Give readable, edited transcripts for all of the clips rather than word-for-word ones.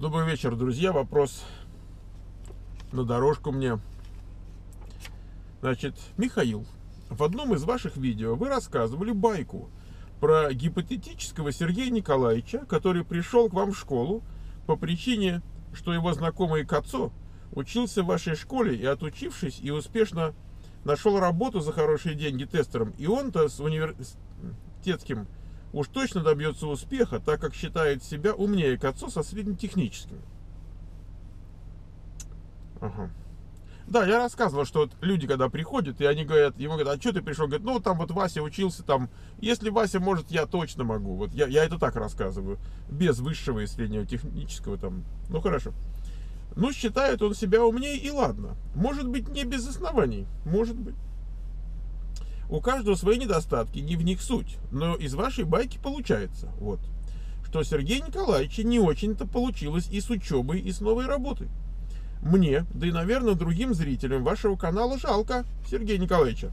Добрый вечер, друзья. Вопрос на дорожку мне. Значит, Михаил, в одном из ваших видео вы рассказывали байку про гипотетического Сергея Николаевича, который пришел к вам в школу по причине, что его знакомый Кацо учился в вашей школе и, отучившись, и успешно нашел работу за хорошие деньги тестером. И он-то с университетским уж точно добьется успеха, так как считает себя умнее Кацо со среднетехническим. Ага. Да, я рассказывал, что вот люди, когда приходят, и они говорят, ему говорят, а что ты пришел? Говорит, ну там вот Вася учился, там, если Вася может, я точно могу. Вот я это так рассказываю, без высшего и среднего технического там, ну хорошо. Ну, считает он себя умнее, и ладно. Может быть, не без оснований, может быть. У каждого свои недостатки, не в них суть, но из вашей байки получается, вот, что Сергея Николаевича не очень-то получилось и с учебой, и с новой работой. Мне, да и, наверное, другим зрителям вашего канала жалко Сергея Николаевича.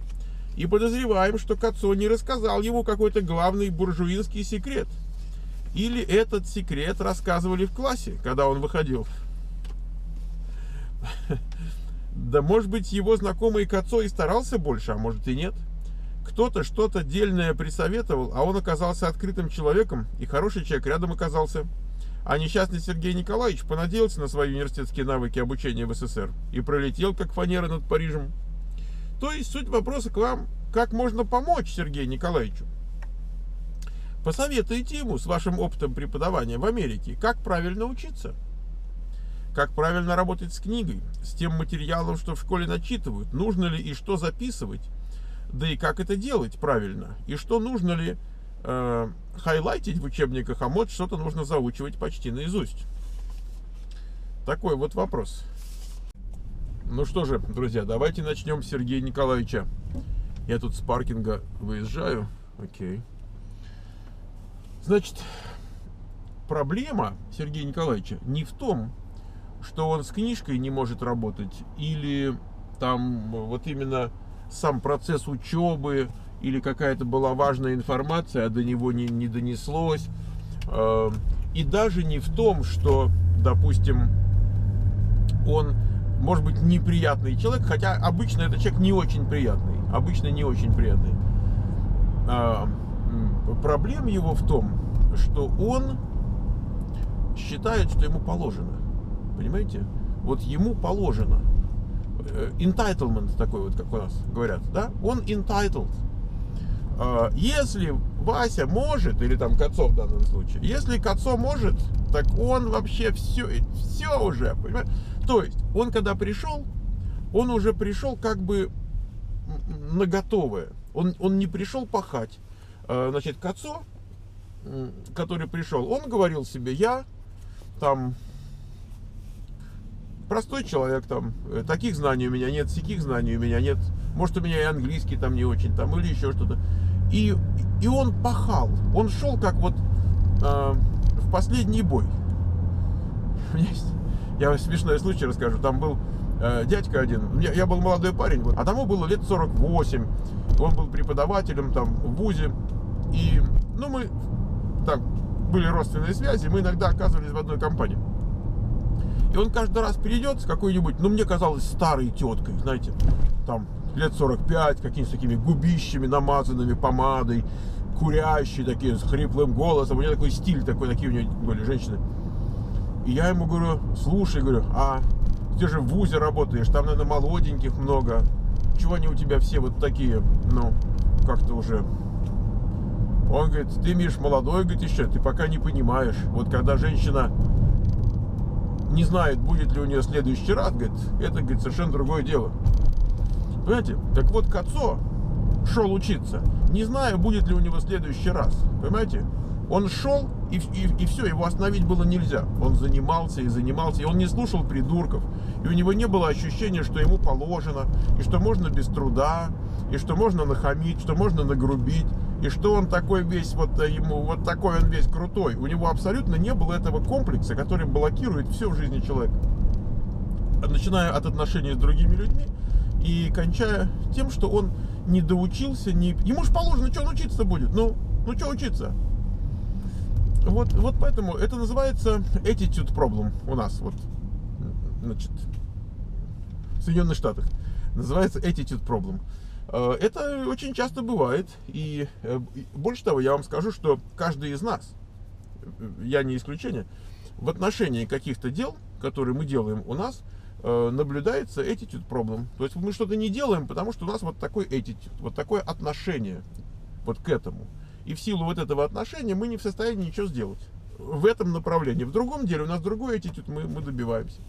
И подозреваем, что Кацо не рассказал ему какой-то главный буржуинский секрет. Или этот секрет рассказывали в классе, когда он выходил. Да, может быть, его знакомый Кацо и старался больше, а может и нет. Кто-то что-то дельное присоветовал, а он оказался открытым человеком, и хороший человек рядом оказался. А несчастный Сергей Николаевич понадеялся на свои университетские навыки обучения в СССР и пролетел, как фанера над Парижем. То есть суть вопроса к вам, как можно помочь Сергею Николаевичу? Посоветуйте ему с вашим опытом преподавания в Америке, как правильно учиться, как правильно работать с книгой, с тем материалом, что в школе начитывают, нужно ли и что записывать, да и как это делать правильно, и что нужно ли хайлайтить в учебниках, а может что-то нужно заучивать почти наизусть. Такой вот вопрос. Ну что же, друзья, давайте начнем с Сергея Николаевича. Я тут с паркинга выезжаю. Окей. Значит, проблема Сергея Николаевича не в том, что он с книжкой не может работать, или там вот именно сам процесс учебы, или какая-то была важная информация, а до него не донеслось. И даже не в том, что, допустим, он, может быть, неприятный человек, хотя обычно этот человек не очень приятный. Обычно не очень приятный. Проблема его в том, что он считает, что ему положено. Понимаете? Вот ему положено. Entitlement такой вот, как у нас говорят, да? Он entitled. Если Вася может, или там Кацо в данном случае, если Кацо может, так он вообще все уже, понимаете? То есть он когда пришел, он уже пришел как бы на готовое. Он не пришел пахать. Значит, Кацо, который пришел, он говорил себе, я там простой человек, там, таких знаний у меня нет, всяких знаний у меня нет. Может, у меня и английский там не очень, там, или еще что-то. И он пахал. Он шел как вот в последний бой. Я смешной случай расскажу. Там был дядька один. Я был молодой парень, вот, а тому было лет 48. Он был преподавателем там в вузе. И, ну, мы так, были родственные связи, мы иногда оказывались в одной компании. И он каждый раз перейдет с какой-нибудь, ну, мне казалось, старой теткой, знаете, там, лет 45, какими-то такими губищами, намазанными помадой, курящие такие, с хриплым голосом. У нее такой стиль такой, такие у нее были женщины. И я ему говорю, слушай, говорю, а ты же в вузе работаешь, там, наверное, молоденьких много. Чего они у тебя все вот такие, ну, как-то уже... Он говорит, ты, Миш, молодой, говорит, еще, ты пока не понимаешь. Вот когда женщина не знает, будет ли у нее следующий раз, говорит, это, говорит, совершенно другое дело. Понимаете? Так вот, Кацо шел учиться, не зная, будет ли у него следующий раз. Понимаете? Он шел, и все, его остановить было нельзя. Он занимался, и он не слушал придурков. И у него не было ощущения, что ему положено, и что можно без труда, и что можно нахамить, что можно нагрубить, и что он такой весь, вот ему, вот такой он весь крутой. У него абсолютно не было этого комплекса, который блокирует все в жизни человека. Начиная от отношений с другими людьми, и кончая тем, что он не доучился, не... Ему же положено, что он учиться будет. Ну что учиться? Вот поэтому это называется attitude problem у нас, вот, значит, в Соединенных Штатах. Называется attitude problem. Это очень часто бывает, и больше того, я вам скажу, что каждый из нас, я не исключение, в отношении каких-то дел, которые мы делаем, у нас наблюдается attitude problem. То есть мы что-то не делаем, потому что у нас вот такой attitude, вот такое отношение вот к этому. И в силу вот этого отношения мы не в состоянии ничего сделать в этом направлении. В другом деле у нас другой attitude, мы добиваемся.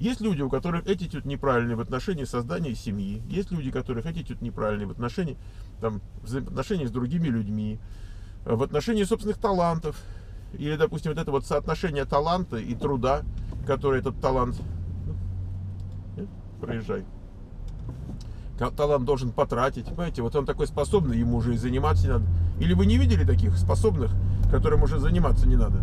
Есть люди, у которых attitude неправильный в отношении создания семьи. Есть люди, у которых attitude неправильный в отношении там, взаимоотношений с другими людьми, в отношении собственных талантов. Или, допустим, вот это вот соотношение таланта и труда, который этот талант... Проезжай. Талант должен потратить, понимаете, вот он такой способный, ему уже и заниматься не надо. Или вы не видели таких способных, которым уже заниматься не надо?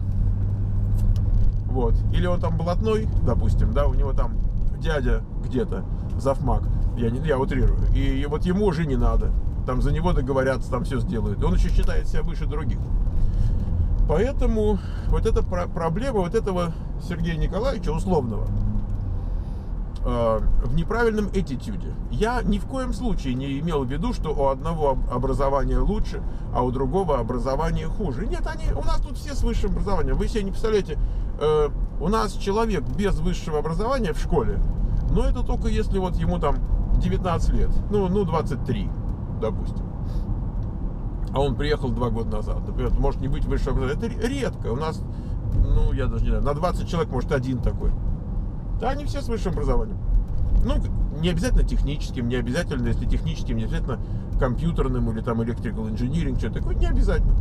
Вот. Или он там блатной, допустим, да, у него там дядя где-то, завмаг, я утрирую, и вот ему уже не надо, там за него договорятся, там все сделают, и он еще считает себя выше других. Поэтому вот эта проблема вот этого Сергея Николаевича условного в неправильном аттитюде. Я ни в коем случае не имел в виду, что у одного образование лучше, а у другого образование хуже. Нет, у нас тут все с высшим образованием. Вы себе не представляете, у нас человек без высшего образования в школе, но это только если вот ему там 19 лет, ну 23, допустим. А он приехал 2 года назад. Например, может не быть высшего образования. Это редко. У нас, ну, я даже не знаю, на 20 человек, может, один такой. Да, они все с высшим образованием. Ну, не обязательно техническим, не обязательно, если техническим, не обязательно компьютерным или там electrical engineering, что-то такое, не обязательно.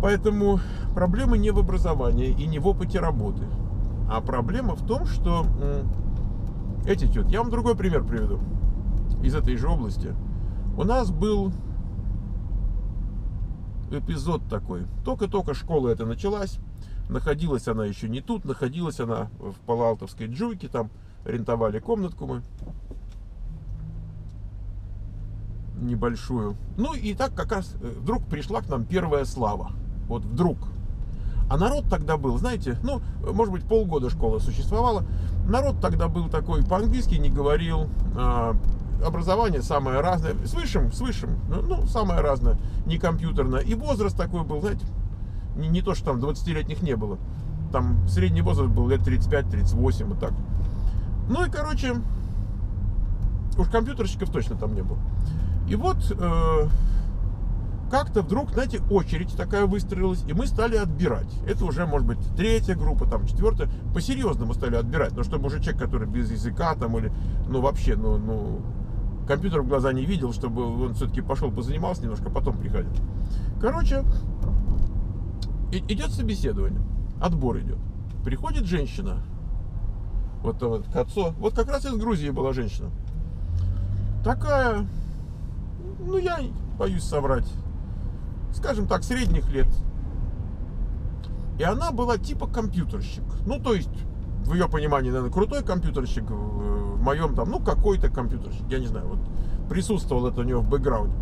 Поэтому проблема не в образовании и не в опыте работы, а проблема в том, что attitude. Я вам другой пример приведу из этой же области. У нас был эпизод такой. Только-только школа эта началась. Находилась она еще не тут, находилась она в Пало-Алтовской Джуйке, там рентовали комнатку мы небольшую. Ну и так как раз вдруг пришла к нам первая слава, вот вдруг. А народ тогда был, знаете, ну, может быть, полгода школа существовала, народ тогда был такой, по-английски не говорил, образование самое разное, с высшим, ну, самое разное, не компьютерное, и возраст такой был, знаете, не то, что там 20-летних не было. Там средний возраст был лет 35-38, вот так. Ну и, короче, уж компьютерщиков точно там не было. И вот как-то вдруг, знаете, очередь такая выстроилась, и мы стали отбирать. Это уже, может быть, 3-я группа, там, 4-я. По-серьезному стали отбирать. Но чтобы уже человек, который без языка там или, ну, вообще, ну компьютер в глаза не видел, чтобы он все-таки пошел позанимался немножко, потом приходил. Короче... Идет собеседование, отбор идет. Приходит женщина, вот Кацо, вот как раз из Грузии была женщина. Такая, ну я боюсь соврать, скажем так, средних лет. И она была типа компьютерщик. Ну то есть, в ее понимании, наверное, крутой компьютерщик, в моем там, ну какой-то компьютерщик, я не знаю, вот присутствовал это у нее в бэкграунде.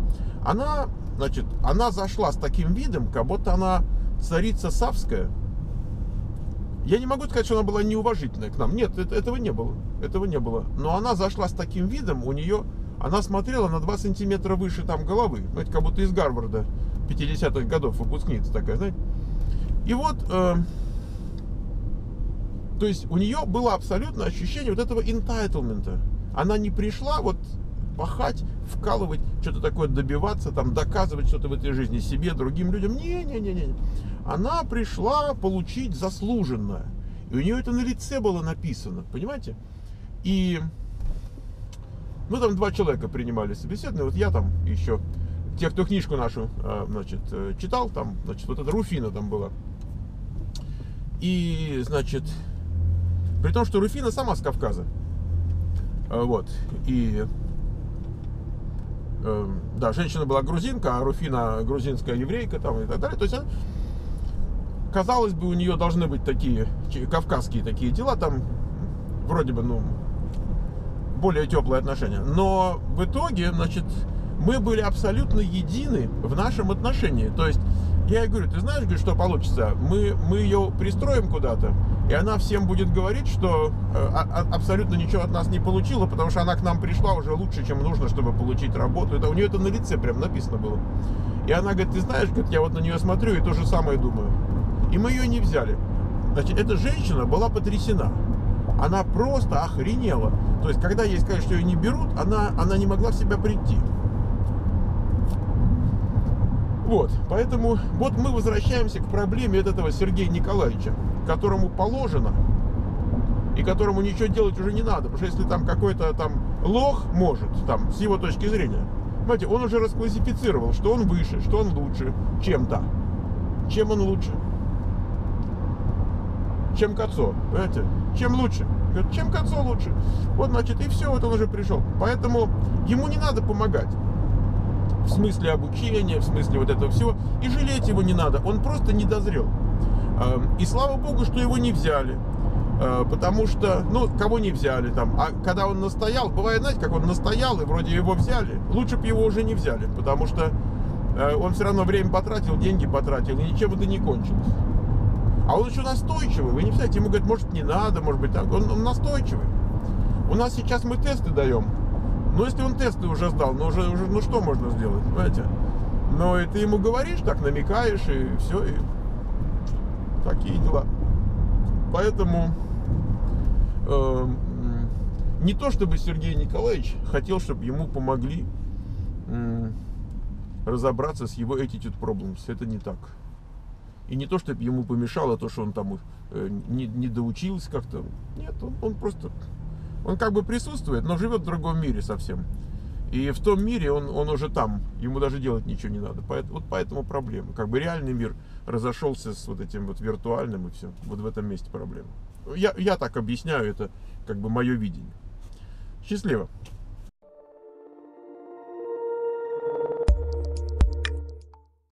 Она, значит, она зашла с таким видом, как будто она... Царица Савская. Я не могу сказать, что она была неуважительная к нам. Нет, этого не было. Этого не было. Но она зашла с таким видом, у нее... Она смотрела на 2 сантиметра выше там головы. Знаете, как будто из Гарварда 50-х годов выпускница такая, знаете. И вот... то есть у нее было абсолютно ощущение вот этого entitlement. Она не пришла вот пахать, вкалывать, что-то такое добиваться, там, доказывать что-то в этой жизни себе, другим людям. Не-не-не-не. Она пришла получить заслуженное. И у нее это на лице было написано, понимаете? И мы там 2 человека принимали собеседование. Вот я там еще, те, кто книжку нашу, значит, читал, там, значит, вот эта Руфина там была. И, значит, при том, что Руфина сама с Кавказа. Вот. И... Да, женщина была грузинка, а Руфина грузинская еврейка там и так далее. То есть, казалось бы, у нее должны быть такие кавказские такие дела, там вроде бы, ну, более теплые отношения. Но в итоге, значит, мы были абсолютно едины в нашем отношении. То есть Я ей говорю, ты знаешь, что получится? Мы ее пристроим куда-то, и она всем будет говорить, что абсолютно ничего от нас не получила, потому что она к нам пришла уже лучше, чем нужно, чтобы получить работу. Это у нее это на лице прям написано было. И она говорит, ты знаешь, я вот на нее смотрю и то же самое думаю. И мы ее не взяли. Значит, эта женщина была потрясена. Она просто охренела. То есть, когда ей сказали, что ее не берут, она не могла в себя прийти. Вот, поэтому вот мы возвращаемся к проблеме от этого Сергея Николаевича, которому положено и которому ничего делать уже не надо, потому что если там какой-то там лох может, там, с его точки зрения, понимаете, он уже расклассифицировал, что он выше, что он лучше чем-то, чем он лучше, чем Кацо, понимаете, чем лучше, чем Кацо лучше, вот, значит, и все, вот он уже пришел, поэтому ему не надо помогать. В смысле обучения, в смысле вот этого всего. И жалеть его не надо, он просто не дозрел. И слава богу, что его не взяли. Потому что, ну, кого не взяли там. А когда он настоял, бывает, знаете, как он настоял, и вроде его взяли. Лучше бы его уже не взяли, потому что он все равно время потратил, деньги потратил, и ничем это не кончилось. А он еще настойчивый, вы не представляете, ему говорят, может не надо, может быть так. Он настойчивый. У нас сейчас мы тесты даем. Ну, если он тесты уже сдал, ну, уже, ну что можно сделать, понимаете? Но и ты ему говоришь, так намекаешь, и все, и такие дела. Поэтому не то, чтобы Сергей Николаевич хотел, чтобы ему помогли разобраться с его attitude problems, это не так. И не то, чтобы ему помешало то, что он там не доучился как-то. Нет, он просто... Он как бы присутствует, но живет в другом мире совсем. И в том мире он уже там, ему даже делать ничего не надо. Вот поэтому проблема. Как бы реальный мир разошелся с вот этим вот виртуальным, и все. Вот в этом месте проблема. Я так объясняю, это как бы мое видение. Счастливо!